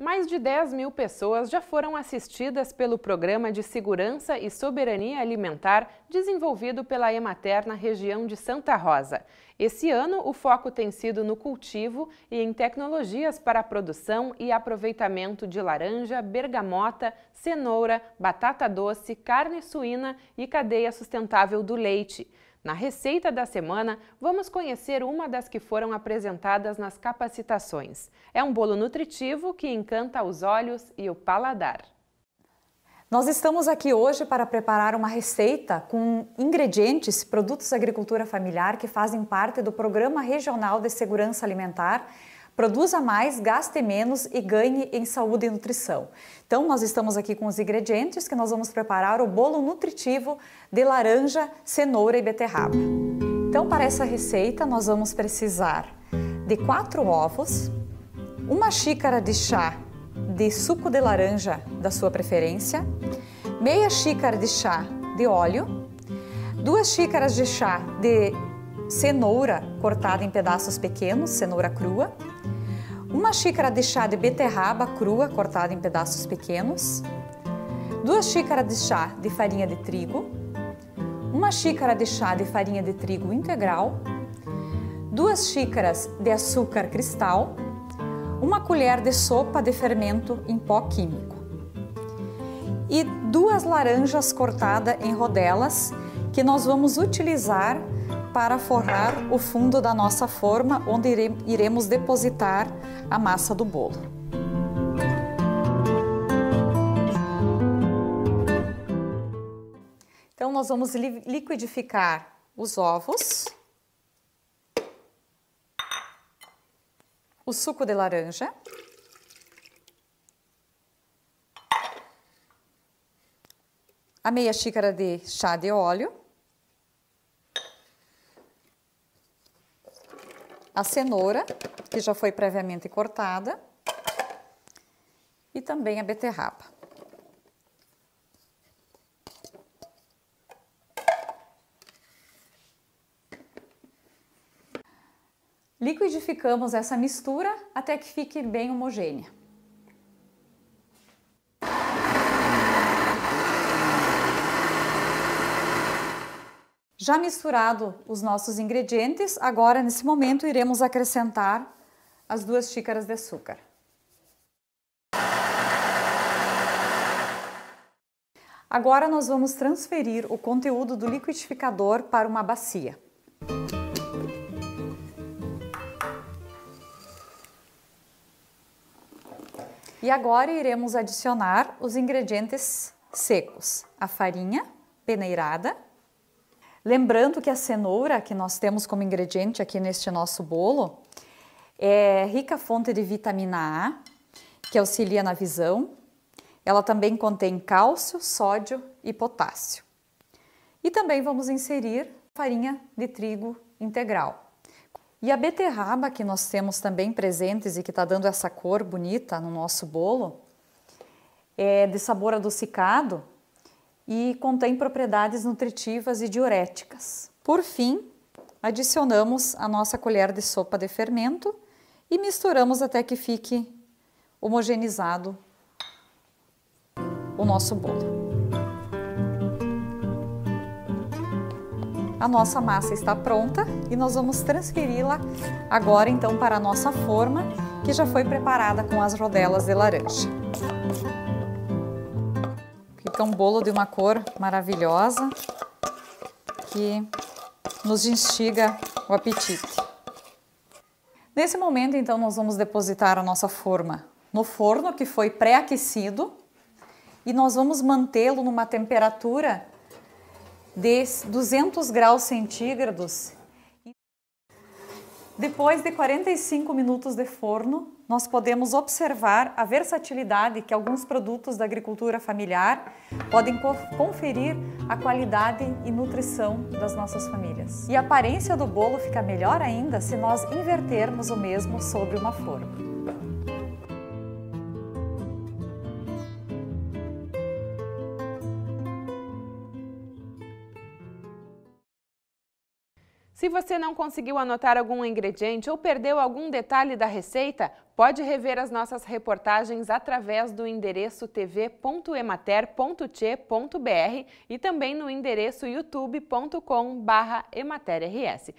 Mais de 10 mil pessoas já foram assistidas pelo Programa de Segurança e Soberania Alimentar desenvolvido pela Emater na região de Santa Rosa. Esse ano, o foco tem sido no cultivo e em tecnologias para a produção e aproveitamento de laranja, bergamota, cenoura, batata doce, carne suína e cadeia sustentável do leite. Na receita da semana, vamos conhecer uma das que foram apresentadas nas capacitações. É um bolo nutritivo que encanta os olhos e o paladar. Nós estamos aqui hoje para preparar uma receita com ingredientes, produtos da agricultura familiar que fazem parte do Programa Regional de Segurança Alimentar. Produza mais, gaste menos e ganhe em saúde e nutrição. Então, nós estamos aqui com os ingredientes que nós vamos preparar o bolo nutritivo de laranja, cenoura e beterraba. Então, para essa receita, nós vamos precisar de 4 ovos, 1 xícara de chá de suco de laranja da sua preferência, meia xícara de chá de óleo, 2 xícaras de chá de cenoura cortada em pedaços pequenos, cenoura crua, 1 xícara de chá de beterraba crua cortada em pedaços pequenos, 2 xícaras de chá de farinha de trigo, 1 xícara de chá de farinha de trigo integral, 2 xícaras de açúcar cristal, 1 colher de sopa de fermento em pó químico e 2 laranjas cortadas em rodelas que nós vamos utilizar para forrar o fundo da nossa forma, onde iremos depositar a massa do bolo. Então, nós vamos liquidificar os ovos, o suco de laranja, a meia xícara de chá de óleo, a cenoura, que já foi previamente cortada, e também a beterraba. Liquidificamos essa mistura até que fique bem homogênea. Já misturado os nossos ingredientes, agora nesse momento iremos acrescentar as 2 xícaras de açúcar. Agora nós vamos transferir o conteúdo do liquidificador para uma bacia. E agora iremos adicionar os ingredientes secos, a farinha peneirada. Lembrando que a cenoura, que nós temos como ingrediente aqui neste nosso bolo, é rica fonte de vitamina A, que auxilia na visão. Ela também contém cálcio, sódio e potássio. E também vamos inserir farinha de trigo integral. E a beterraba, que nós temos também presentes e que está dando essa cor bonita no nosso bolo, é de sabor adocicado e contém propriedades nutritivas e diuréticas. Por fim, adicionamos a nossa colher de sopa de fermento e misturamos até que fique homogeneizado o nosso bolo. A nossa massa está pronta e nós vamos transferi-la agora então para a nossa forma, que já foi preparada com as rodelas de laranja. Fica um bolo de uma cor maravilhosa que nos instiga o apetite. Nesse momento, então, nós vamos depositar a nossa forma no forno que foi pré-aquecido e nós vamos mantê-lo numa temperatura de 200 graus centígrados. Depois de 45 minutos de forno, nós podemos observar a versatilidade que alguns produtos da agricultura familiar podem conferir à qualidade e nutrição das nossas famílias. E a aparência do bolo fica melhor ainda se nós invertermos o mesmo sobre uma forma. Se você não conseguiu anotar algum ingrediente ou perdeu algum detalhe da receita, pode rever as nossas reportagens através do endereço tv.emater.tche.br e também no endereço youtube.com/ematerrs.